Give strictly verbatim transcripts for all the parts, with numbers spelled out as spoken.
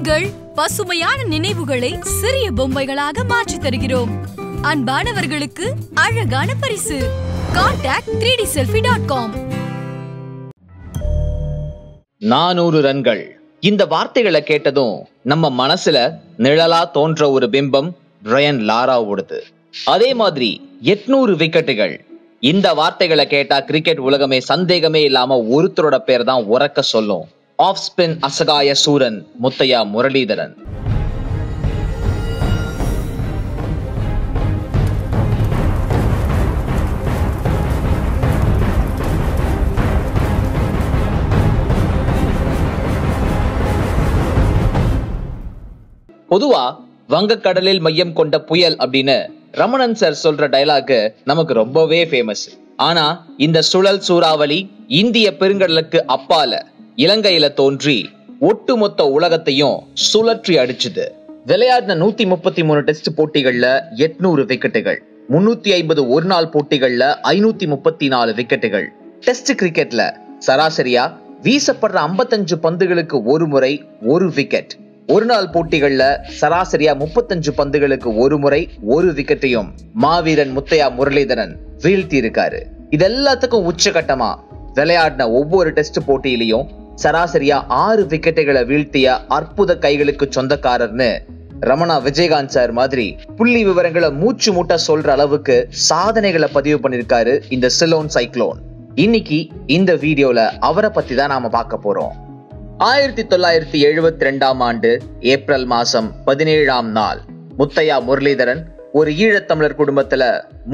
உங்கள் பசுமையான நினைவுகளை சிறிய பொம்மைகளாக மாற்றி தருகிறோம். அன்பானவர்களுக்கு அழகான பரிசு. Contact three d selfie dot com. நானூறு ரன்கள். இந்த வார்த்தைகளை கேட்டதும் நம்ம மனசுல நிழலா தோன்ற ஒரு பிம்பம் பிரையன் லாராவோடது. அதே மாதிரி எட்நூறு விக்கெட்டுகள். இந்த வார்த்தைகளை கேட்டா கிரிக்கெட் உலகமே சந்தேகமே இல்லாம ஒருத்தரோட பேர் தான் உறக்க சொல்லும். ஆஃப் ஸ்பின் அசகாய சூரன் முத்தையா முரளிதரன். பொதுவா வங்கக்கடலில் மையம் கொண்ட புயல் அப்படின்னு ரமணன் சார் சொல்ற டைலாக் நமக்கு ரொம்பவே ஃபேமஸ். ஆனா இந்த சுழல் சூறாவளி இந்திய பெருங்கடலுக்கு அப்பால இலங்கையில தோன்றி ஒட்டுமொத்த உலகத்தையும் சுழற்றி அடிச்சுது. விளையாடின நூத்தி முப்பத்தி மூணு டெஸ்ட் போட்டிகள்ல எட்நூறு விக்கெட்டுகள், முன்னூத்தி ஐம்பது ஒரு நாள் போட்டிகள்ல ஐநூத்தி முப்பத்தி நாலு விக்கெட்டுகள். டெஸ்ட் கிரிக்கெட்ல சராசரியா வீசப்படுற ஐம்பத்தஞ்சு பந்துகளுக்கு ஒரு முறை ஒரு விக்கெட், ஒரு நாள் போட்டிகள்ல சராசரியா முப்பத்தஞ்சு பந்துகளுக்கு ஒரு முறை ஒரு விக்கெட்டையும் மாவீரன் முத்தையா முரளிதரன் வீழ்த்தி இருக்காரு. இது எல்லாத்துக்கும் உச்சகட்டமா விளையாடின ஒவ்வொரு டெஸ்ட் போட்டியிலையும் சராசரியா ஆறு விக்கெட்டுகளை வீழ்த்திய அற்புத கைகளுக்கு சொந்தக்காரர்னு ரமணா விஜயகாந்த் சார் மாதிரி புள்ளி விவரங்களை மூச்சு மூட்டா சொல்ற அளவுக்கு சாதனைகளை பதிவு பண்ணிருக்காரு இந்த சிலோன் சைக்ளோன். இன்னைக்கு இந்த வீடியோல அவரை பத்தி தான் நாம பார்க்க போறோம். ஆயிரத்தி தொள்ளாயிரத்தி எழுபத்தி ரெண்டாம் ஆண்டு ஏப்ரல் மாசம் பதினேழாம் நாள் முத்தையா முரளிதரன் ஒரு ஈழத்தமிழர் குடும்பத்துல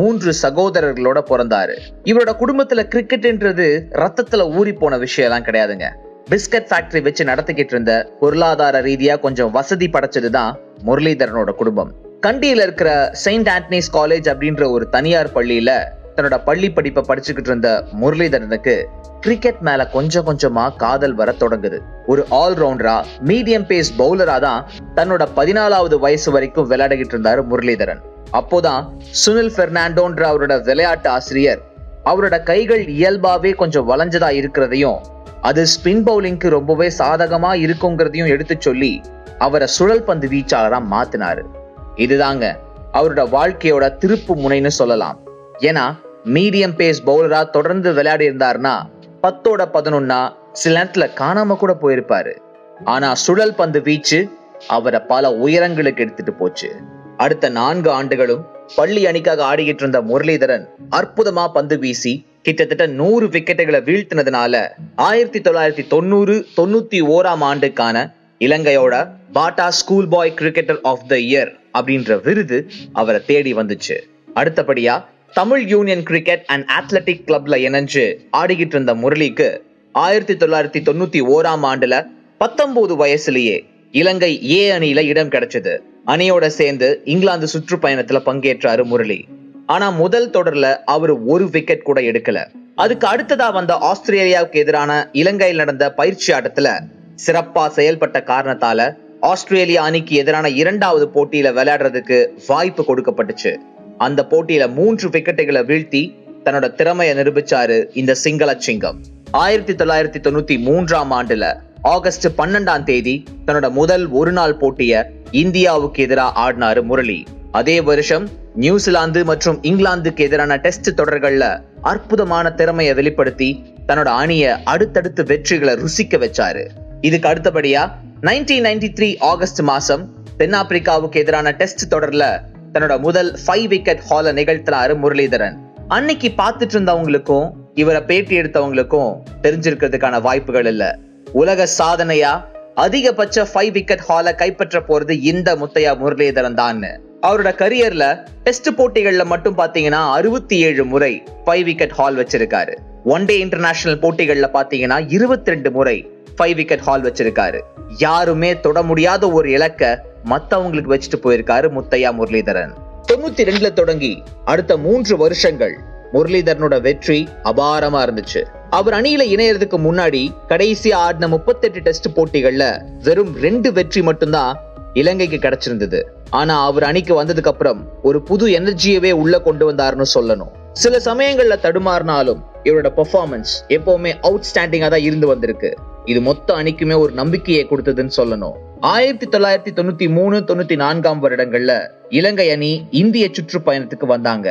மூன்று சகோதரர்களோட பிறந்தாரு. இவரோட குடும்பத்துல கிரிக்கெட்ன்றது ரத்தத்துல ஊறி போன விஷயம் எல்லாம் கிடையாதுங்க. பிஸ்கட் ஃபேக்டரி வச்சு நடத்திக்கிட்டு இருந்த பொருளாதார ரீதியா கொஞ்சம் வசதி படைச்சதுதான் முரளிதரனோட குடும்பம். கண்டியில இருக்கிற செயின்ட் ஆண்டனிஸ் காலேஜ் அப்படின்ற ஒரு தனியார் பள்ளியில தன்னோட பள்ளி படிப்பை படிச்சுக்கிட்டு இருந்த முரளிதரனுக்கு கிரிக்கெட் மேல கொஞ்சம் கொஞ்சமா காதல் வர தொடங்குது. ஒரு ஆல்ரவுண்டரா மீடியம் பேஸ் பவுலரா தான் தன்னோட பதினாலாவது வயசு வரைக்கும் விளையாடிக்கிட்டு இருந்தாரு முரளிதரன். அப்போதான் சுனில் பெர்னாண்டோன்ற அவரோட விளையாட்டு ஆசிரியர் அவரோட கைகள் இயல்பாவே கொஞ்சம் வளைஞ்சதா இருக்கிறதையும் அது ஸ்பின் பவுலிங்க்கு ரொம்பவே சாதகமா இருக்குங்கிறதையும் எடுத்து சொல்லி அவரை சுழல் பந்து வீச்சாளரா மாத்தினாரு. இதுதாங்க அவரோட வாழ்க்கையோட திருப்பு முனைன்னு சொல்லலாம். ஏன்னா மீடியம் பேஸ் பவுலரா தொடர்ந்து விளையாடி இருந்தாருன்னா பத்தோட பதினொன்னா சில நேரத்துல காணாம கூட போயிருப்பாரு. ஆனா சுழல் பந்து வீச்சு அவரை பல உயரங்களுக்கு எடுத்துட்டு போச்சு. அடுத்த நான்கு ஆண்டுகளும் பள்ளி அணிக்காக ஆடிக்கிட்டு இருந்த முரளிதரன் அற்புதமா பந்து வீசி கிட்டத்தட்ட நூறு விக்கெட்டுகளை வீழ்த்தினதுனால ஆயிரத்தி தொள்ளாயிரத்தி தொண்ணூறு தொண்ணூத்தி ஓராம் ஆண்டுக்கான இலங்கையோட Bata school boy cricketer of the year அப்படின்ற விருது அவரை தேடி வந்துச்சு. அடுத்தபடியா Tamil union cricket and athletic கிளப்ல இணைஞ்சு ஆடிக்கிட்டு இருந்த முரளிக்கு ஆயிரத்தி தொள்ளாயிரத்தி தொண்ணூத்தி ஓராம் ஆண்டுல பத்தொன்பது வயசுலயே இலங்கை ஏ அணியில இடம் கிடைச்சது. அணியோட சேர்ந்து இங்கிலாந்து சுற்றுப்பயணத்துல பங்கேற்றாரு முரளி. ஆனா முதல் தொடர்ல அவரு ஒரு விக்கெட் கூட எடுக்கல. அதுக்கு அடுத்ததா வந்த ஆஸ்திரேலியாவுக்கு எதிரான இலங்கையில் நடந்த பயிற்சி ஆட்டத்துல சிறப்பா செயல்பட்ட காரணத்தால ஆஸ்திரேலியா அணிக்கு எதிரான இரண்டாவது போட்டியில விளையாடுறதுக்கு வாய்ப்பு கொடுக்கப்பட்டுச்சு. அந்த போட்டியில மூன்று விக்கெட்டுகளை வீழ்த்தி தன்னோட திறமையை நிரூபிச்சாரு இந்த சிங்கள சிங்கம். ஆயிரத்தி தொள்ளாயிரத்தி தொண்ணூத்தி மூன்றாம் ஆண்டுல ஆகஸ்ட் பன்னெண்டாம் தேதி தன்னோட முதல் ஒரு நாள் போட்டிய இந்தியாவுக்கு எதிராக ஆடினாரு முரளி. அதே வருஷம் நியூசிலாந்து மற்றும் இங்கிலாந்துக்கு எதிரான டெஸ்ட் தொடர்கள்ல அற்புதமான திறமையை வெளிப்படுத்தி தன்னோட அணியை அடுத்தடுத்து வெற்றிகளை ருசிக்க வச்சாரு. இதுக்கு அடுத்தபடியா நைன்டீன் நைன்டி த்ரீ ஆகஸ்ட் மாசம் தென்னாப்பிரிக்காவுக்கு எதிரான டெஸ்ட் தொடர்ல தன்னோட முதல் ஃபைவ் விக்கெட் ஹால நிகழ்த்தினாரு முரளிதரன். அன்னைக்கு பார்த்துட்டு இருந்தவங்களுக்கும் இவரை பேட்டி எடுத்தவங்களுக்கும் தெரிஞ்சிருக்கிறதுக்கான வாய்ப்புகள் இல்ல. உலக சாதனையா அதிகபட்ச ஃபைவ் விக்கெட் ஹால கைப்பற்ற போறது இந்த முத்தையா முரளிதரன் தான். அவரோட கரியர்ல டெஸ்ட் போட்டிகள்ல மட்டும் பாத்தீங்கன்னா அறுபத்தி ஏழு முறை ஃபைவ் விக்கெட் ஹால் வச்சிருக்காரு. ஒன் டே இன்டர்நேஷனல் போட்டிகள்ல பாத்தீங்கன்னா இருபத்தி ரெண்டு முறை ஃபைவ் விக்கெட் ஹால் வச்சிருக்காரு. யாருமே தொட முடியாத ஒரு இலக்க மத்தவங்களுக்கு வச்சுட்டு போயிருக்காரு முத்தையா முரளிதரன். தொண்ணூத்தி ரெண்டுல தொடங்கி அடுத்த மூன்று வருஷங்கள் முரளிதரனோட வெற்றி அபாரமா இருந்துச்சு. அவர் அணியில இணையறதுக்கு முன்னாடி கடைசியா ஆடின முப்பத்தி எட்டு டெஸ்ட் போட்டிகள்ல வெறும் ரெண்டு வெற்றி மட்டும்தான் இலங்கைக்கு கிடைச்சிருந்தது. ஆனா அவர் அணிக்கு வந்ததுக்கு அப்புறம் ஒரு புது எனர்ஜியவே உள்ள கொண்டு வந்தாருன்னு சொல்லணும். சில சமயங்கள்ல தடுமாறினாலும் இவரோட பெர்ஃபார்மன்ஸ் எப்பவுமே அவுட் ஸ்டாண்டிங்கா தான் இருந்து வந்திருக்கு. இது மொத்த அணிக்குமே ஒரு நம்பிக்கையை கொடுத்ததுன்னு சொல்லணும். ஆயிரத்தி தொள்ளாயிரத்தி தொண்ணூத்தி மூணு தொண்ணூத்தி நான்காம் வருடங்கள்ல இலங்கை அணி இந்திய சுற்றுப்பயணத்துக்கு வந்தாங்க.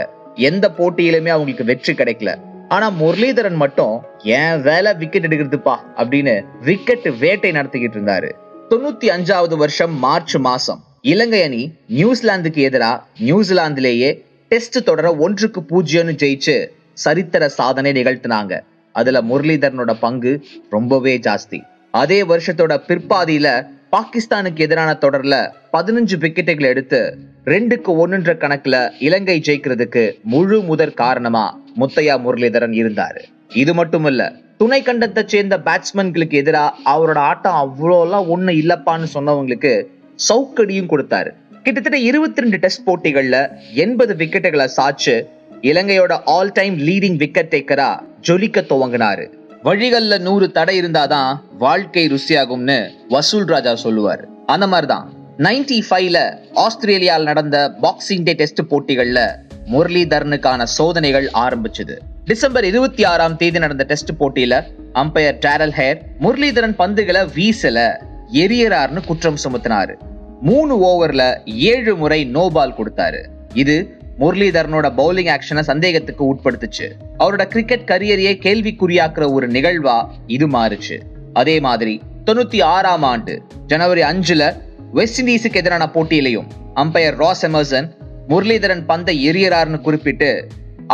எந்த போட்டியிலுமே அவங்களுக்கு வெற்றி கிடைக்கல. ஆனா முரளிதரன் மட்டும் ஏன் வேலை விக்கெட் எடுக்கிறதுப்பா அப்படின்னு விக்கெட் வேட்டை நடத்திக்கிட்டு இருந்தாரு. தொண்ணூத்தி அஞ்சாவது வருஷம் மார்ச் மாசம் இலங்கை அணி நியூசிலாந்துக்கு எதிராக நியூசிலாந்துலேயே டெஸ்ட் தொடர ஒன்றுக்கு பூஜ்ஜியம்னு ஜெயிச்சு சரித்திர சாதனை நிகழ்த்தினாங்க. அதுல முரளிதரனோட பங்கு ரொம்பவே ஜாஸ்தி. அதே வருஷத்தோட பிற்பாதியில பாகிஸ்தானுக்கு எதிரான தொடர்ல பதினஞ்சு விக்கெட்டுகளை எடுத்து ரெண்டுக்கு ஒன்றுன்ற கணக்குல இலங்கை ஜெயிக்கிறதுக்கு முழு முதற் காரணமா முத்தையா முரளிதரன் இருந்தாரு. இது மட்டும் இல்ல, துணை கண்டத்தை சேர்ந்த பேட்ஸ்மேன்களுக்கு எதிராக அவரோட ஆட்டம் அவ்வளோலாம் ஒண்ணு இல்லப்பான்னு சொன்னவங்களுக்கு சவுக்கடியும் கொடுத்தாரு. கிட்டத்தட்ட இருபத்தி ரெண்டு டெஸ்ட் போட்டிகள்ல எண்பது விக்கெட்டுகளை சாச்சு இலங்கையோட ஆல் டைம் லீடிங் விக்கெட் டேக்கரா ஜொலிக்க துவங்கினாரு. வழிகள்ல நூறு தடை இருந்தாதான் வாழ்க்கை ருசியாகும்னு வசூல் ராஜா சொல்லுவாரு. அந்த மாதிரிதான் நைன்டி ஃபைவ்ல ஆஸ்திரேலியாவில் நடந்த பாக்ஸிங் டே டெஸ்ட் போட்டிகள்ல முரளிதரனுக்கான சோதனைகள் ஆரம்பிச்சது. டிசம்பர் இருபத்தி ஆறாம் தேதி நடந்த டெஸ்ட் போட்டியில அம்பையர் டேரல் ஹேர் முரளிதரன் பந்துகளை வீசல எரியறார்னு குற்றம் சுமத்தினாரு. மூணு ஓவர்ல ஏழு முறை நோ பால் கொடுத்தாரு. இது முரளிதரனோட பவுலிங் ஆக்ஷனை சந்தேகத்துக்கு உட்படுத்துச்சு. அவரோட கிரிக்கெட் கரியரையே கேள்விக்குறியாக்குற ஒரு நிகழ்வா இது மாறுச்சு. அதே மாதிரி தொண்ணூத்தி ஆறாம் ஆண்டு ஜனவரி அஞ்சுல வெஸ்ட் இண்டீஸுக்கு எதிரான போட்டியிலையும் அம்பையர் ராஸ் எமர்சன் முரளிதரன் பந்தை எரியறார்னு குறிப்பிட்டு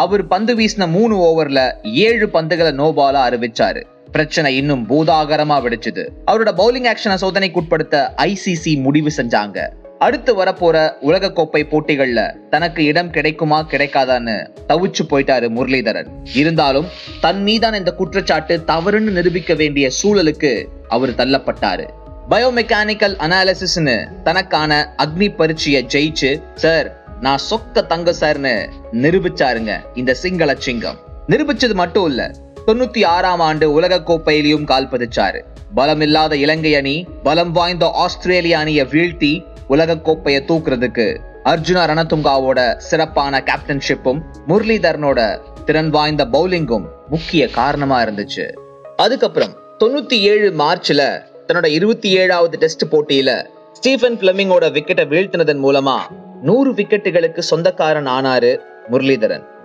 அவர் பந்து வீசின மூணு ஓவர்ல ஏழு பந்துகளை நோபாலா அறிவிச்சாரு. பிரச்சனை இன்னும் பூதாகரமா வெடிச்சது. அவரோட பவுலிங் ஆக்ஷனை சோதனைக்குட்படுத்த ஐசிசி முடிவு செஞ்சாங்க. அடுத்து வரப்போற உலகக்கோப்பை போட்டிகள்ல தனக்கு இடம் கிடைக்குமா கிடைக்காதான்னு தவிச்சு போயிட்டாரு முரளிதரன். இருந்தாலும் தன் மீதான இந்த குற்றச்சாட்டு தவறுன்னு நிரூபிக்க வேண்டிய சூழலுக்கு அவர் தள்ளப்பட்டாரு. பயோமெக்கானிக்கல் அனாலிசிஸ்ன்னு தனக்கான அக்னி பரீட்சையை ஜெயிச்சு சார் நான் சொக்க தங்க சார்னு நிரூபிச்சாருங்க இந்த சிங்கள சிங்கம். நிரூபிச்சது மட்டும் இல்ல, தொண்ணூத்தி ஆறாம் ஆண்டு உலக கோப்பையிலையும் கால் பதிச்சாரு. பலம் இல்லாத இலங்கை அணி பலம் வாய்ந்த ஆஸ்திரேலிய அணியை வீழ்த்தி உலக கோப்பையை தூக்குறதுக்கு அர்ஜுனா ரணதுங்காவோட சிறப்பான கேப்டன்ஷிப்பும் முரளிதரனோட திறன் வாய்ந்த பவுலிங்கும் முக்கிய காரணமா இருந்துச்சு. அதுக்கப்புறம் தொண்ணூத்தி ஏழு மார்ச்ல தன்னோட இருபத்தி ஏழாவது டெஸ்ட் போட்டியில ஸ்டீபன் பிளமிங்கோட விக்கெட்டை வீழ்த்தினதன் மூலமா நூறு விக்கெட்டுகளுக்கு சொந்தக்காரன் ஆனாரு முரளிதரன்.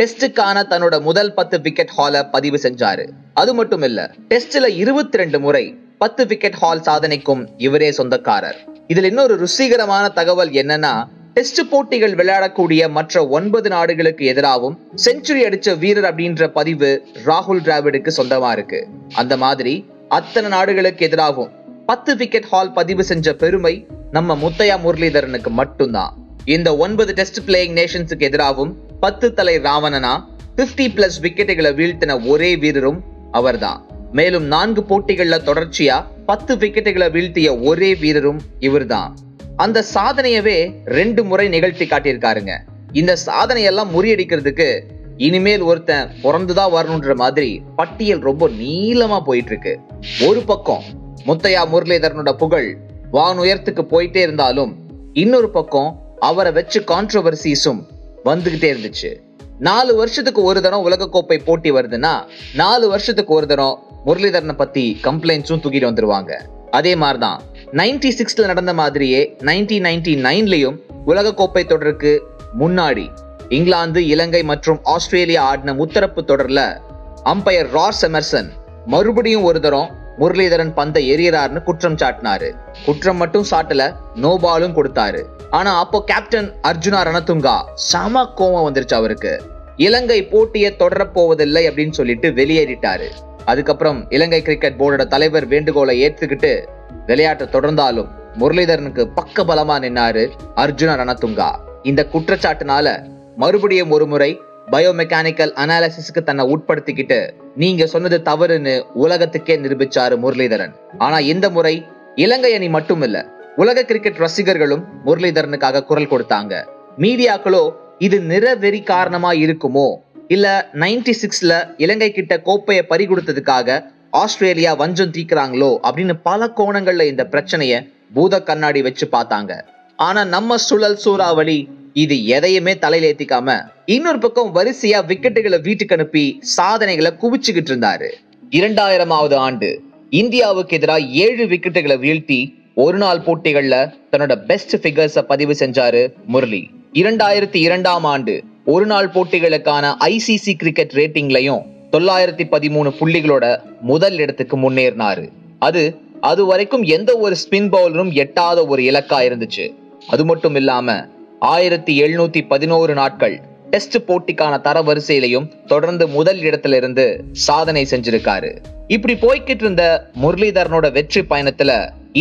டெஸ்டுக்கான தன்னோட முதல் பத்து விக்கெட் ஹாலை பதிவு செஞ்சாரு. அது மட்டும் இல்ல, டெஸ்ட்ல இருபத்தி ரெண்டு முறை பத்து விக்கெட் ஹால் சாதனைக்கும் இவரே சொந்தக்காரர். இதுல இன்னொரு ருசிகரமான தகவல் என்னன்னா, டெஸ்ட் போட்டிகள் விளையாடக்கூடிய மற்ற ஒன்பது நாடுகளுக்கு எதிராகவும் செஞ்சுரி அடிச்ச வீரர் அப்படின்ற பதிவு ராகுல் டிராவிடுக்கு சொந்தமா இருக்கு. அந்த மாதிரி அத்தனை நாடுகளுக்கு எதிராகவும் பத்து விக்கெட் ஹால் பதிவு செஞ்ச பெருமை நம்ம முத்தையா முரளிதரனுக்கு மட்டும்தான். இந்த ஒன்பது டெஸ்ட் பிளேயிங் நேஷன்ஸுக்கு எதிராகவும் பத்து தலை ராவணனா பிப்டி பிளஸ் விக்கெட்டுகளை வீழ்த்தின ஒரே வீரரும் அவர்தான். மேலும் நான்கு போட்டிகள்ல தொடர்ச்சியா பத்து விக்கெட்டுகளை வீழ்த்திய ஒரே வீரரும் இவர்தான். அந்த சாதனையவே ரெண்டு முறை நிகழ்த்தி காட்டியிருக்காருங்க. இந்த சாதனையெல்லாம் முறியடிக்கிறதுக்கு இனிமேல் ஒருத்தன் பிறந்துதான் வரணுன்ற மாதிரி பட்டியல் ரொம்ப நீளமா போயிட்டு இருக்கு. ஒரு பக்கம் முத்தையா முரளிதரனோட புகழ் வானுயரத்துக்கு போயிட்டே இருந்தாலும் இன்னொரு பக்கம் அவரை வச்சு கான்ட்ரவர்சிஸும் வந்துகிட்டே இருந்துச்சு. நாலு வருஷத்துக்கு ஒரு தரம் உலகக்கோப்பை போட்டி வருதுன்னா நாலு வருஷத்துக்கு ஒரு தரம் முரளிதரனை பத்தி கம்ப்ளைண்ட்ஸும் தூக்கிட்டு வந்துருவாங்க. அதே மாதிரிதான் நைன்டி சிக்ஸ்ல நடந்த மாதிரியே நைன்டி நைன்டி நைன்லயும் உலகக்கோப்பை தொடருக்கு முன்னாடி இங்கிலாந்து, இலங்கை மற்றும் ஆஸ்திரேலியா ஆடின முத்தரப்பு தொடர்ல அம்பையர் ராஸ் எமர்சன் மறுபடியும் ஒரு தரம் முரளிதரன் பந்தை எரியறார்னு குற்றம் சாட்டினாரு. குற்றம் மட்டும் சாட்டல, நோபாலும் கொடுத்தாரு. ஆனா அப்போ கேப்டன் அர்ஜுனா ரணதுங்கா சம கோவம் வந்துருச்சு அவருக்கு. இலங்கை போட்டியை தொடர போவதில்லை அப்படின்னு சொல்லிட்டு வெளியேறிட்டாரு. அதுக்கப்புறம் இலங்கை கிரிக்கெட் போர்டோட தலைவர் வேண்டுகோளை ஏற்றுக்கிட்டு விளையாட்டு தொடர்ந்தாலும் முரளிதரனுக்கு பக்க பலமா நின்னாரு அர்ஜுனா ரணதுங்கா. இந்த குற்றச்சாட்டுனால மறுபடியும் ஒரு முறை பயோமெக்கானிக்கல் அனாலிசிஸ்க்கு தன்னை உட்படுத்திக்கிட்டு நீங்க சொன்னது தவறுன்னு உலகத்துக்கே நிரூபிச்சாரு முரளிதரன். ஆனா இந்த முறை இலங்கை அணி மட்டும் இல்ல, உலக கிரிக்கெட் ரசிகர்களும் முரளிதரனுக்காக குரல் கொடுத்தாங்க. மீடியாக்களோ இது நிறவெறி காரணமா இருக்குமோ, இல்ல நைன்டி சிக்ஸ்ல இலங்கை கிட்ட கோப்பையை பறி கொடுத்ததுக்காக ஆஸ்திரேலியா வஞ்சம் தீக்குறாங்களோ அப்படின்னு பல கோணங்கள்ல இந்த பிரச்சனைய பூத கண்ணாடி வச்சு பார்த்தாங்க. ஆனா நம்ம சுழல் சூறாவளி இது எதையுமே தலையில ஏத்திக்காம இன்னொரு பக்கம் வரிசையா விக்கெட்டுகளை வீட்டுக்கு அனுப்பி சாதனைகளை குவிச்சுக்கிட்டு இருந்தாரு. இரண்டாயிரமாவது ஆண்டு இந்தியாவுக்கு எதிராக ஏழு விக்கெட்டுகளை வீழ்த்தி ஒரு நாள் போட்டிகள்ல தன்னோட பெஸ்ட் பிகர்ஸ பதிவு செஞ்சாரு முரளி. இரண்டாயிரத்தி இரண்டாம் ஆண்டு ஒரு நாள் போட்டிகளுக்கான ஐசிசி கிரிக்கெட் ரேட்டிங்லயும் தொள்ளாயிரத்தி பதிமூணு புள்ளிகளோட முதல் இடத்துக்கு முன்னேறினாரு. அது அது வரைக்கும் எந்த ஒரு ஸ்பின் பவுலரும் எட்டாத ஒரு இலக்கா இருந்துச்சு. அது மட்டும் இல்லாம ஆயிரத்தி எழுநூத்தி பதினோரு நாட்கள் டெஸ்ட் போட்டிக்கான தரவரிசையிலையும் தொடர்ந்து முதல் இடத்துல இருந்து சாதனை செஞ்சிருக்காரு. இப்படி போய்கிட்டு இருந்த முரளிதரனோட வெற்றி பயணத்துல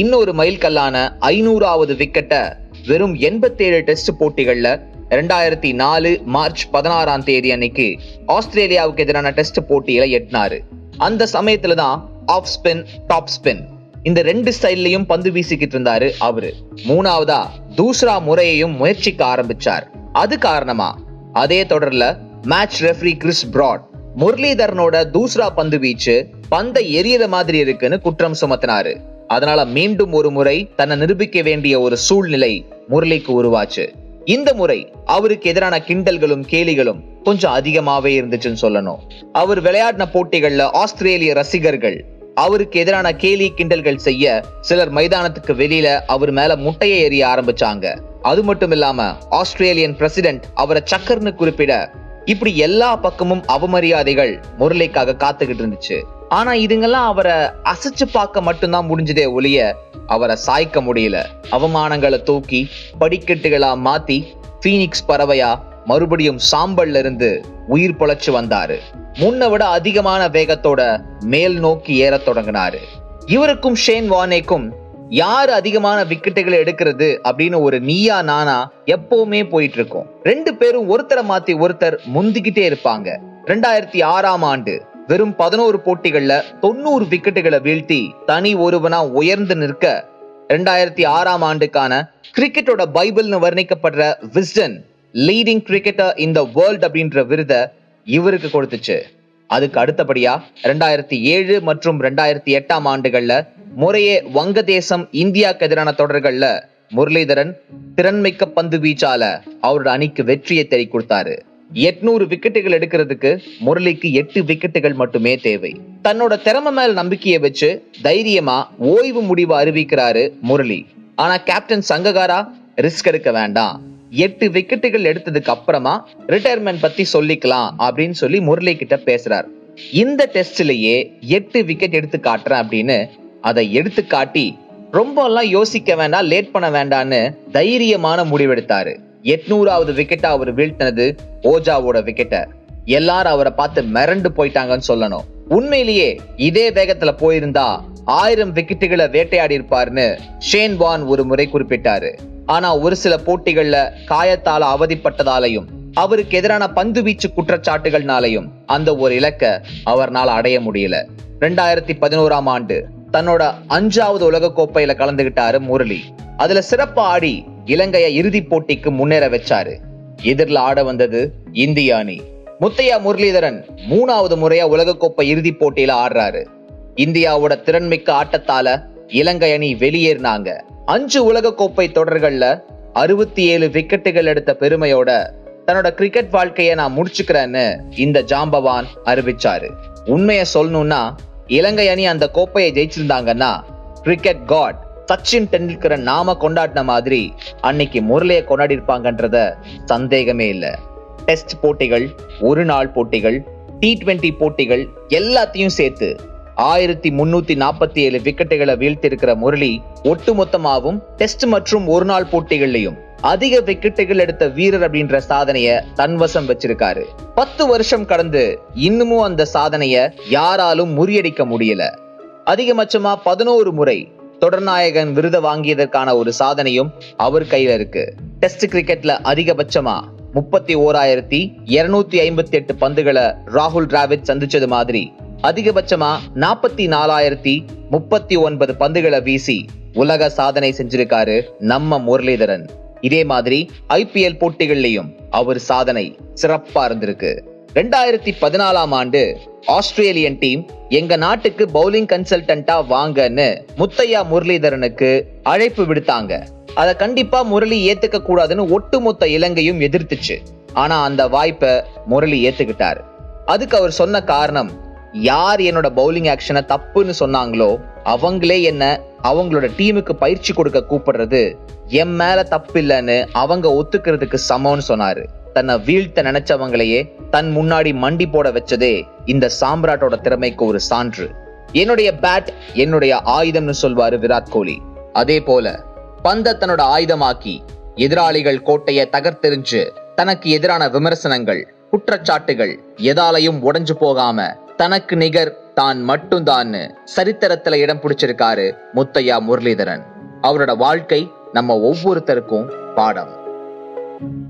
இன்னொரு மைல் கல்லான ஐநூறாவது விக்கெட்டை வெறும் எண்பத்தி ஏழு டெஸ்ட் போட்டிகள்ல இரண்டாயிரத்தி நாலு மார்ச் பதினாறாம் தேதி அன்னைக்கு ஆஸ்திரேலியாவுக்கு எதிரான டெஸ்ட் போட்டியில எட்டினாரு. அந்த சமயத்துல தான் ஆஃப் ஸ்பின், டாப் ஸ்பின் இந்த ரெண்டு ஸ்டைல்லையும் பந்து வீசிக்கிட்டு இருந்தாரு அவரு. மூணாவதா தூசரா முறையையும் முயற்சிக்க ஆரம்பிச்சார். அது காரணமா அதே தொடர்ல மேட்ச் ரெஃபரி கிறிஸ் பிராட் முரளிதரனோட தூசரா பந்து வீச்சு பந்தை எரியற மாதிரி இருக்குன்னு குற்றம் சுமத்தினாரு. அதனால மீண்டும் ஒரு முறை தன்னை நிரூபிக்க வேண்டிய ஒரு சூழ்நிலை முரளிக்கு உருவாச்சு. இந்த முறை அவருக்கு எதிரான கிண்டல்களும் கேலிகளும் கொஞ்சம் அதிகமாவே இருந்துச்சுன்னு சொல்லணும். அவர் விளையாடின போட்டிகள்ல ஆஸ்திரேலிய ரசிகர்கள் அவருக்கு எதிரான கேலி கிண்டல்கள் செய்ய சிலர் மைதானத்துக்கு வெளியில அவர் மேல முட்டையை எறிய ஆரம்பிச்சாங்க. அது மட்டும் இல்லாம ஆஸ்திரேலியன் பிரசிடென்ட் அவரை சக்கர்னு குறிப்பிட இப்படி எல்லா பக்கமும் அவமரியாதைகள் முரளிக்காக காத்துக்கிட்டு இருந்துச்சு. ஆனா இதுங்கெல்லாம் அவரை அசைச்சு பார்க்க மட்டும்தான் முடிஞ்சதே ஒழிய அவரை சாய்க்க முடியல. அவமானங்களை தூக்கி படிக்கட்டுகளா மாத்தி பீனிக்ஸ் பறவையா மறுபடியும் சாம்பல்ல இருந்து உயிர் பொழைச்சு வந்தாரு. முன்ன விட அதிகமான வேகத்தோட மேல் நோக்கி ஏற தொடங்கினாரு. இவருக்கும் ஷேன் வார்னேக்கும் யாரு அதிகமான விக்கெட்டுகளை எடுக்கிறது அப்படின்னு ஒரு நீயா நானா எப்பவுமே போயிட்டு இருக்கும். ரெண்டு பேரும் ஒருத்தரை மாத்தி ஒருத்தர் முந்திக்கிட்டே இருப்பாங்க. இரண்டாயிரத்தி ஆறாம் ஆண்டு வெறும் பதினோரு போட்டிகள்ல தொண்ணூறு விக்கெட்டுகளை வீழ்த்தி தனி ஒருவனா உயர்ந்து நிற்க இரண்டாயிரத்தி ஆறாம் ஆண்டுக்கான கிரிக்கெட்டோட பைபிள்னு வர்ணிக்கப்படுற Wisden leading cricketer in the world அப்படின்ற விருதை இவருக்கு கொடுத்துச்சு. அதுக்கு அடுத்தபடியா ரெண்டாயிரத்தி ஏழு மற்றும் ரெண்டாயிரத்தி எட்டாம் ஆண்டுகள்ல முறையே வங்கதேசம் இந்தியாவுக்கு எதிரான தொடர்கள்ல முரளிதரன் திறன்மிக்க பந்து வீச்சால அவரோட அணிக்கு வெற்றியை தேடி கொடுத்தாரு. எட்நூறு விக்கெட்டுகள் எடுக்கிறதுக்கு முரளிக்கு எட்டு விக்கெட்டுகள் மட்டுமே தேவை. தன்னோட திறமை மேல் நம்பிக்கையை வச்சு தைரியமா ஓய்வு முடிவு அறிவிக்கிறாரு முரளி. ஆனா கேப்டன் சங்ககாரா ரிஸ்க் எடுக்க வேண்டாம், எட்டு விக்கெட்டுகள் எடுத்ததுக்கு அப்புறமா ரிட்டையர்மெண்ட் பத்தி சொல்லிக்கலாம் அப்படின்னு சொல்லி முரளி கிட்ட பேசுறார். இந்த டெஸ்ட்லயே எட்டு விக்கெட் எடுத்து காட்டுறேன் அப்படின்னு அதை எடுத்து காட்டி ரொம்ப எல்லாம் யோசிக்க வேண்டாம், லேட் பண்ண வேண்டான்னு தைரியமான முடிவெடுத்தாரு. எட்நூறாவது விக்கெட்டா அவர் வீழ்த்தினது ஓஜாவோட விக்கெட்ட. எல்லாரும் அவரை பார்த்து மிரண்டு போயிட்டாங்கன்னு சொல்லணும். உண்மையிலேயே இதே வேகத்துல போயிருந்தா ஆயிரம் விக்கெட்டுகளை வேட்டையாடி இருப்பாருன்னு ஷேன் வார்ன் ஒரு முறை குறிப்பிட்டாரு. ஆனா ஒரு சில போட்டிகள்ல காயத்தால அவதிப்பட்டதாலையும் அவருக்கு எதிரான பந்து வீச்சு குற்றச்சாட்டுகள்னாலையும் அந்த ஒரு இலக்க அவரால் அடைய முடியல. ரெண்டாயிரத்தி பதினோராம் ஆண்டு தன்னோட அஞ்சாவது உலக கோப்பையில கலந்துகிட்டாரு முரளி. அதுல சிறப்பா ஆடி இலங்கைய இறுதி போட்டிக்கு முன்னேற வச்சாரு. எதிரில் ஆட வந்தது இந்திய அணி. முத்தையா முரளிதரன் மூணாவது முறையா உலகக்கோப்பை இறுதி போட்டியில ஆடுறாரு. இந்தியாவோட திறன்மிக்க ஆட்டத்தால இலங்கை அணி வெளியேறினாங்க. அஞ்சு உலகக்கோப்பை தொடர்கள்ல அறுபத்தி ஏழு விக்கெட்டுகள் எடுத்த பெருமையோட தன்னோட கிரிக்கெட் வாழ்க்கையை நான் முடிச்சுக்கிறேன்னு இந்த ஜாம்பவான் அறிவிச்சாரு. உண்மையை சொல்லணும்னா இலங்கை அணி அந்த கோப்பையை ஜெயிச்சிருந்தாங்கன்னா கிரிக்கெட் காட் சச்சின் டெண்டுல்கரை நாம கொண்டாடின மாதிரி அன்னைக்கு முரளியை கொண்டாடி இருப்பாங்கன்றத சந்தேகமே இல்லை. டெஸ்ட் போட்டிகள், ஒரு நாள் போட்டிகள், டி டுவெண்டி போட்டிகள் எல்லாத்தையும் சேர்த்து ஆயிரத்தி முன்னூத்தி நாற்பத்தி ஏழு விக்கெட்டுகளை வீழ்த்திருக்கிற முரளி ஒட்டுமொத்தமாகவும் டெஸ்ட் மற்றும் ஒரு நாள் போட்டிகள்லையும் அதிக விக்கெட்டுகள் எடுத்த வீரர் அப்படின்ற சாதனைய தன்வசம் வச்சிருக்காரு. பத்து வருஷம் கடந்து இன்னமும் அந்த சாதனைய யாராலும் முறியடிக்க முடியல. அதிகபட்சமா பதினோரு முறை தொடர்நாயகன் விருது வாங்கியதற்கான ஒரு சாதனையும் அவர் கையில இருக்கு. டெஸ்ட் கிரிக்கெட்ல அதிகபட்சமா முப்பத்தி ஓராயிரத்தி இருநூத்தி ஐம்பத்தி எட்டு பந்துகளை ராகுல் டிராவிட் சந்திச்சது மாதிரி அதிகபட்சமா நாற்பத்தி நாலாயிரத்தி முப்பத்தி ஒன்பது பந்துகளை வீசி உலக சாதனை செஞ்சிருக்காரு நம்ம முரளிதரன். இதே மாதிரி ஐபிஎல் போட்டிகள்லயும் அவர் சாதனை சிறப்பா இருந்திருக்கு. ரெண்டாயிரத்தி பதினாலாம் ஆண்டு ஆஸ்திரேலியன் டீம் எங்க நாட்டுக்கு பவுலிங் கன்சல்டன்டா வாங்கன்னு முத்தையா முரளிதரனுக்கு அழைப்பு விடுத்தாங்க. அதை கண்டிப்பா முரளி ஏத்துக்க கூடாதுன்னு ஒட்டுமொத்த இலங்கையும் எதிர்த்துச்சு. ஆனா அந்த வாய்ப்பை முரளி ஏத்துக்கிட்டாரு. அதுக்கு அவர் சொன்ன காரணம், யார் என்னோட பவுலிங் ஆக்ஷனை தப்புன்னு சொன்னாங்களோ அவங்களே என்ன அவங்களோட டீமுக்கு பயிற்சி கொடுக்க கூப்பிடுறது என் மேல தப்பு இல்லைன்னு அவங்க ஒத்துக்கிறதுக்கு சமம்னு சொன்னாரு. தன்னை வீழ்த்த நினைச்சவங்களையே தன் முன்னாடி மண்டி போட வச்சதே இந்த சாம்ராட்டோட திறமைக்கு ஒரு சான்று. என்னுடைய பேட் என்னுடைய ஆயுதம்னு சொல்வாரு விராட் கோலி. அதே போல பந்த தன்னோட ஆயுதமாக்கி எதிராளிகள் கோட்டையை தகர்த்தெறிஞ்சு தனக்கு எதிரான விமர்சனங்கள் குற்றச்சாட்டுகள் எதாலையும் உடைஞ்சு போகாம தனக்கு நிகர் தான் மட்டும்தான் சரித்திரத்துல இடம் பிடிச்சிருக்காரு முத்தையா முரளிதரன். அவரோட வாழ்க்கை நம்ம ஒவ்வொருத்தருக்கும் பாடம்.